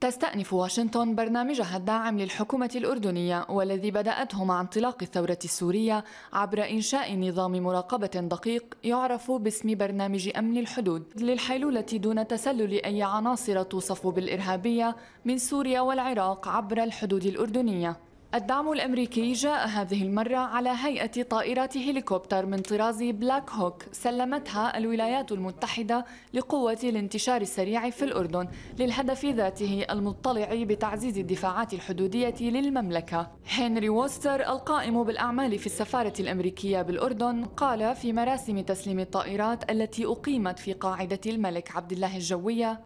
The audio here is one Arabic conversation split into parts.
تستأنف واشنطن برنامجها الداعم للحكومة الأردنية والذي بدأته مع انطلاق الثورة السورية عبر إنشاء نظام مراقبة دقيق يعرف باسم برنامج أمن الحدود للحيلولة دون تسلل أي عناصر توصف بالإرهابية من سوريا والعراق عبر الحدود الأردنية. الدعم الأمريكي جاء هذه المرة على هيئة طائرات هليكوبتر من طراز بلاك هوك سلمتها الولايات المتحدة لقوة الانتشار السريع في الأردن للهدف ذاته المطلع بتعزيز الدفاعات الحدودية للمملكة. هنري ووستر القائم بالأعمال في السفارة الأمريكية بالأردن قال في مراسم تسليم الطائرات التي أقيمت في قاعدة الملك عبد الله الجوية: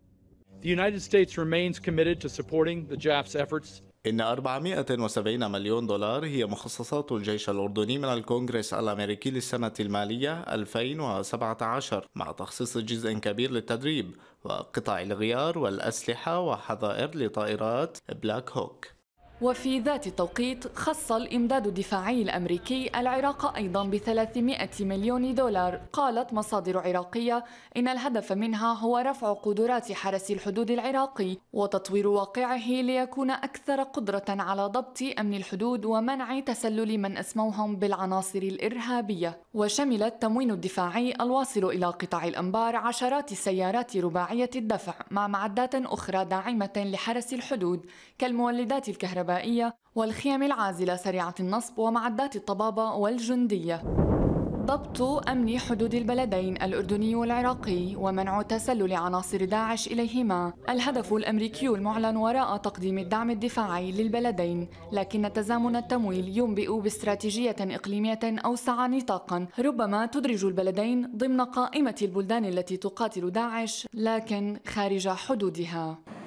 The United States remains committed to supporting the JAF's efforts. إن 470 مليون دولار هي مخصصات الجيش الأردني من الكونغرس الأمريكي للسنة المالية 2017 مع تخصيص جزء كبير للتدريب وقطع الغيار والأسلحة وحظائر لطائرات بلاك هوك. وفي ذات التوقيت خص الإمداد الدفاعي الأمريكي العراق أيضا ب300 مليون دولار. قالت مصادر عراقية إن الهدف منها هو رفع قدرات حرس الحدود العراقي وتطوير واقعه ليكون أكثر قدرة على ضبط أمن الحدود ومنع تسلل من أسموهم بالعناصر الإرهابية. وشمل التموين الدفاعي الواصل إلى قطاع الأنبار عشرات السيارات رباعية الدفع مع معدات أخرى داعمة لحرس الحدود كالمولدات الكهربائية والخيام العازلة سريعة النصب ومعدات الطبابة والجندية. ضبط أمن حدود البلدين الأردني والعراقي ومنع تسلل عناصر داعش إليهما الهدف الأمريكي المعلن وراء تقديم الدعم الدفاعي للبلدين، لكن تزامن التمويل ينبئ باستراتيجية إقليمية أوسع نطاقا ربما تدرج البلدين ضمن قائمة البلدان التي تقاتل داعش لكن خارج حدودها.